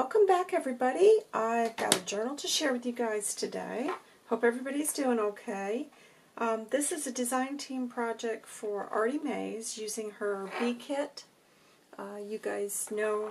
Welcome back, everybody. I've got a journal to share with you guys today. Hope everybody's doing okay. This is a design team project for Artie Maze using her B-Kit. You guys know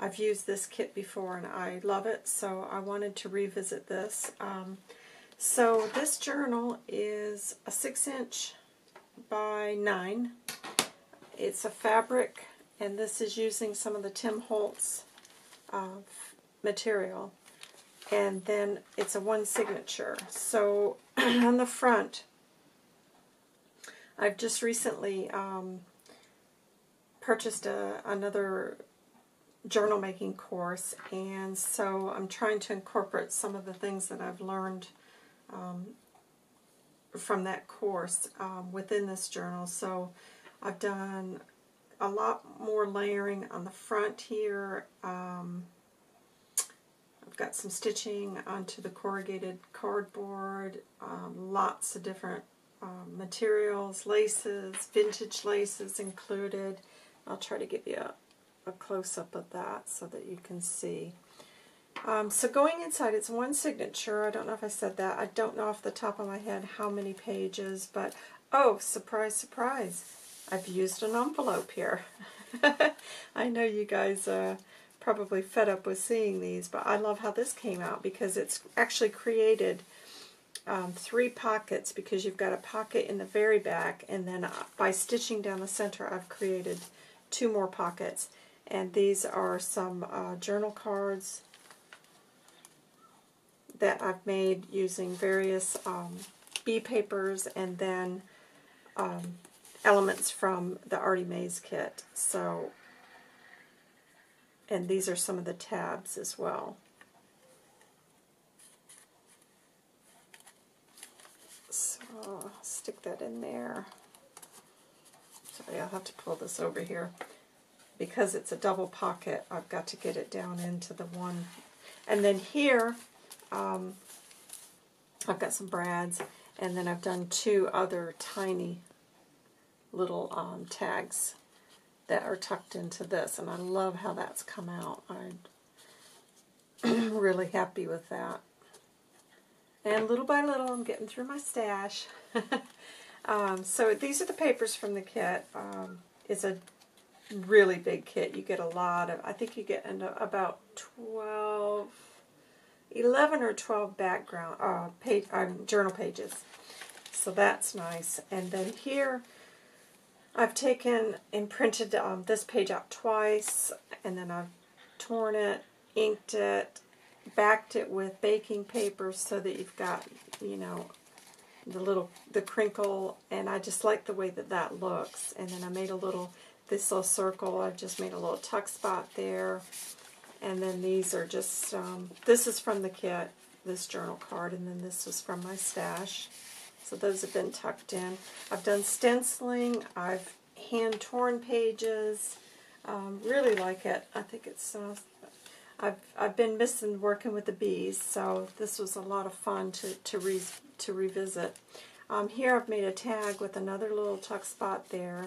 I've used this kit before and I love it, so I wanted to revisit this. So this journal is a 6" by 9". It's a fabric, and this is using some of the Tim Holtz material. And then it's a one signature. So on the front, I've just recently purchased another journal making course, and so I'm trying to incorporate some of the things that I've learned from that course within this journal. So I've done a lot more layering on the front here. I've got some stitching onto the corrugated cardboard, lots of different materials, laces, vintage laces included. I'll try to give you a close-up of that so that you can see. So going inside, it's one signature. I don't know if I said that. I don't know off the top of my head how many pages, but oh, surprise, surprise, I've used an envelope here. I know you guys are probably fed up with seeing these, but I love how this came out because it's actually created three pockets, because you've got a pocket in the very back, and then by stitching down the center I've created two more pockets. And these are some journal cards that I've made using various bee papers and then elements from the Artie Maze kit. So, and these are some of the tabs as well. So I'll stick that in there. Sorry, I'll have to pull this over here. Because it's a double pocket, I've got to get it down into the one. And then here, I've got some brads, and then I've done two other tiny little tags that are tucked into this, and I love how that's come out. I'm really happy with that. And little by little, I'm getting through my stash. So these are the papers from the kit. It's a really big kit. You get a lot of, I think you get into about 11 or 12 background journal pages, so that's nice. And then here I've taken and printed this page out twice, and then I've torn it, inked it, backed it with baking paper so that you've got, you know, the crinkle, and I just like the way that that looks. And then I made this little circle. I've just made a little tuck spot there. And then these are just, this is from the kit, this journal card, and then this was from my stash. So those have been tucked in. I've done stenciling. I've hand-torn pages. Really like it. I think it's, I've been missing working with the bees, so this was a lot of fun to revisit. Here I've made a tag with another little tuck spot there.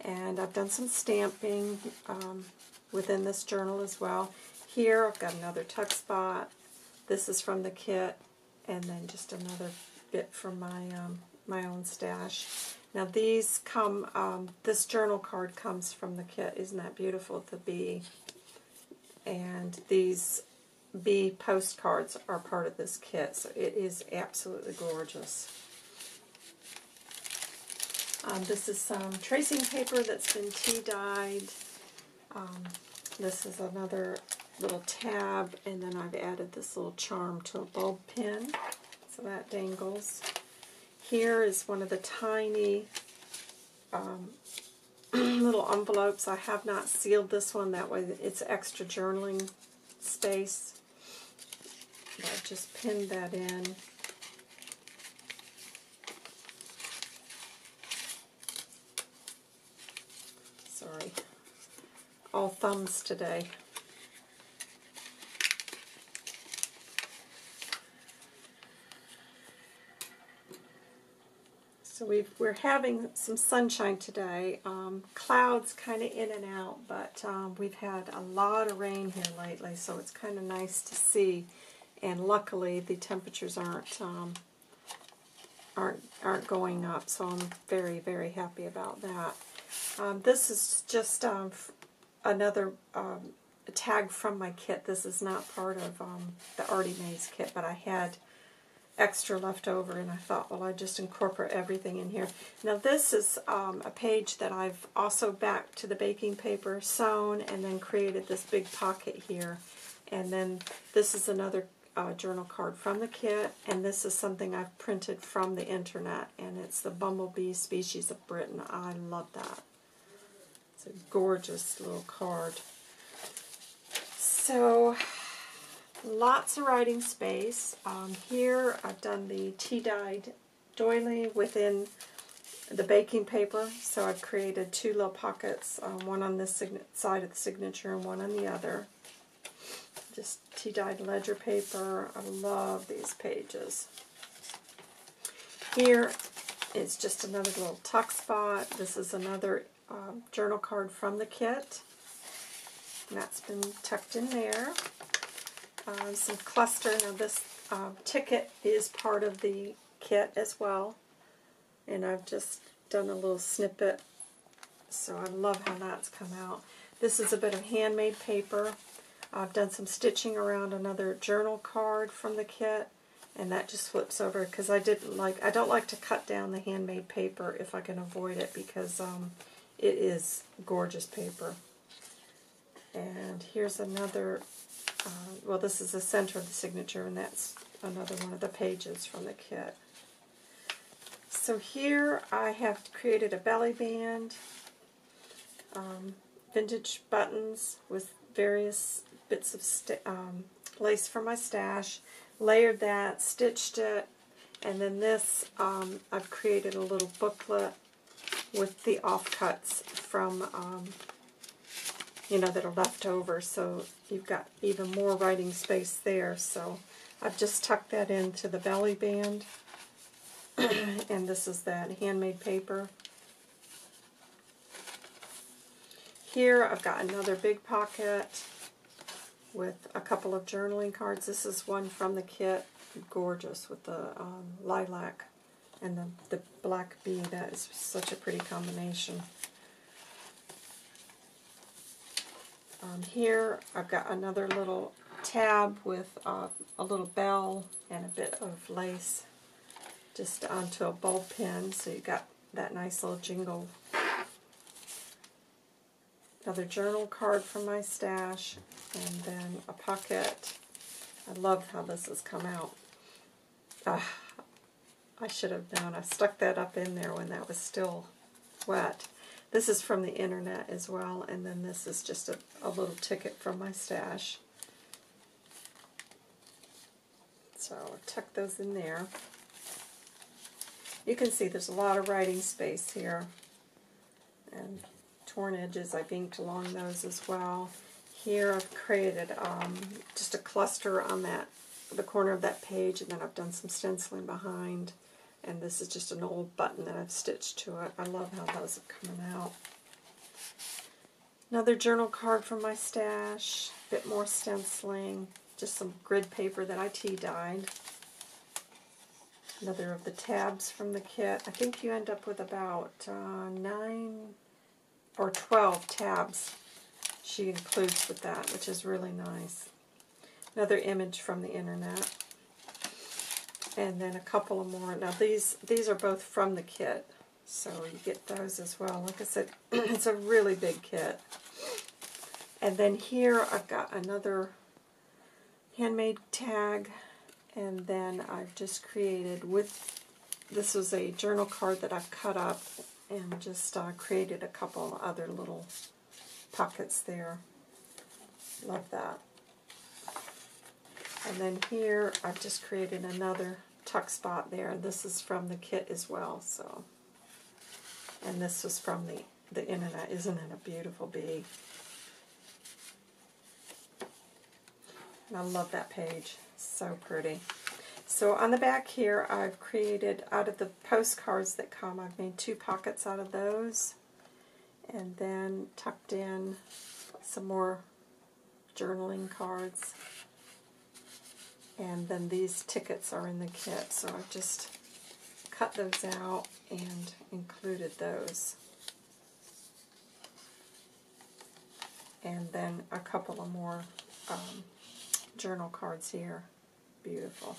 And I've done some stamping within this journal as well. Here I've got another tuck spot. This is from the kit, and then just another bit from my own stash. Now these come, this journal card comes from the kit. Isn't that beautiful, the bee? And these bee postcards are part of this kit, so it is absolutely gorgeous. This is some tracing paper that's been tea dyed. This is another little tab, and then I've added this little charm to a bulb pin, so that dangles. Here is one of the tiny little envelopes. I have not sealed this one, that way it's extra journaling space. I've just pinned that in. Sorry, all thumbs today. So we're having some sunshine today. Clouds kind of in and out, but we've had a lot of rain here lately, so it's kind of nice to see. And luckily, the temperatures aren't going up, so I'm very, very happy about that. This is just another tag from my kit. This is not part of the Artie Maze kit, but I had extra left over, and I thought, well, I just incorporate everything in here. Now this is a page that I've also backed to the baking paper, sewn, and then created this big pocket here. And then this is another journal card from the kit, and this is something I've printed from the internet, and it's the Bumblebee Species of Britain. I love that. It's a gorgeous little card. So lots of writing space. Here I've done the tea-dyed doily within the baking paper, so I've created two little pockets, one on this side of the signature and one on the other. Just tea-dyed ledger paper. I love these pages. Here is just another little tuck spot. This is another journal card from the kit, and that's been tucked in there. Some cluster. Now this ticket is part of the kit as well, and I've just done a little snippet, so I love how that's come out. This is a bit of handmade paper. I've done some stitching around another journal card from the kit, and that just flips over because I don't like to cut down the handmade paper if I can avoid it, because it is gorgeous paper. And here's another. Well, this is the center of the signature, and that's another one of the pages from the kit. So here I have created a belly band, vintage buttons with various bits of lace for my stash, layered that, stitched it, and then this, I've created a little booklet with the offcuts from that are left over, so you've got even more writing space there. So I've just tucked that into the belly band, and this is that handmade paper. Here I've got another big pocket with a couple of journaling cards. This is one from the kit, gorgeous, with the lilac and the black bee. That is such a pretty combination. Here I've got another little tab with a little bell and a bit of lace just onto a bulb pin, so you've got that nice little jingle. Another journal card from my stash, and then a pocket. I love how this has come out. I should have known. I stuck that up in there when that was still wet. This is from the internet as well, and then this is just a little ticket from my stash. So I'll tuck those in there. You can see there's a lot of writing space here, and torn edges. I've inked along those as well. Here I've created just a cluster on the corner of that page, and then I've done some stenciling behind. And this is just an old button that I've stitched to it. I love how those are coming out. Another journal card from my stash, a bit more stenciling, just some grid paper that I tea-dyed. Another of the tabs from the kit. I think you end up with about 9 or 12 tabs she includes with that, which is really nice. Another image from the internet. And then a couple of more. Now these are both from the kit, so you get those as well. Like I said, it's a really big kit. And then here I've got another handmade tag, and then I've just created with, this was a journal card that I've cut up, and just created a couple other little pockets there. Love that. And then here I've just created another tuck spot there. This is from the kit as well. So, and this was from the internet. Isn't it a beautiful bee? And I love that page. So pretty. So on the back here, I've created out of the postcards that come. I've made two pockets out of those, and then tucked in some more journaling cards. And then these tickets are in the kit, so I've just cut those out and included those. And then a couple of more journal cards here. Beautiful.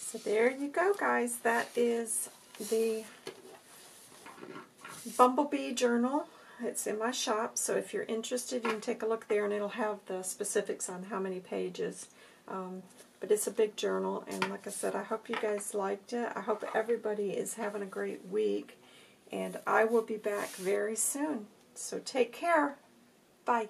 So there you go, guys. That is the Bumblebee Journal. It's in my shop, so if you're interested, you can take a look there, and it'll have the specifics on how many pages. But it's a big journal, and like I said, I hope you guys liked it. I hope everybody is having a great week, and I will be back very soon. So take care. Bye.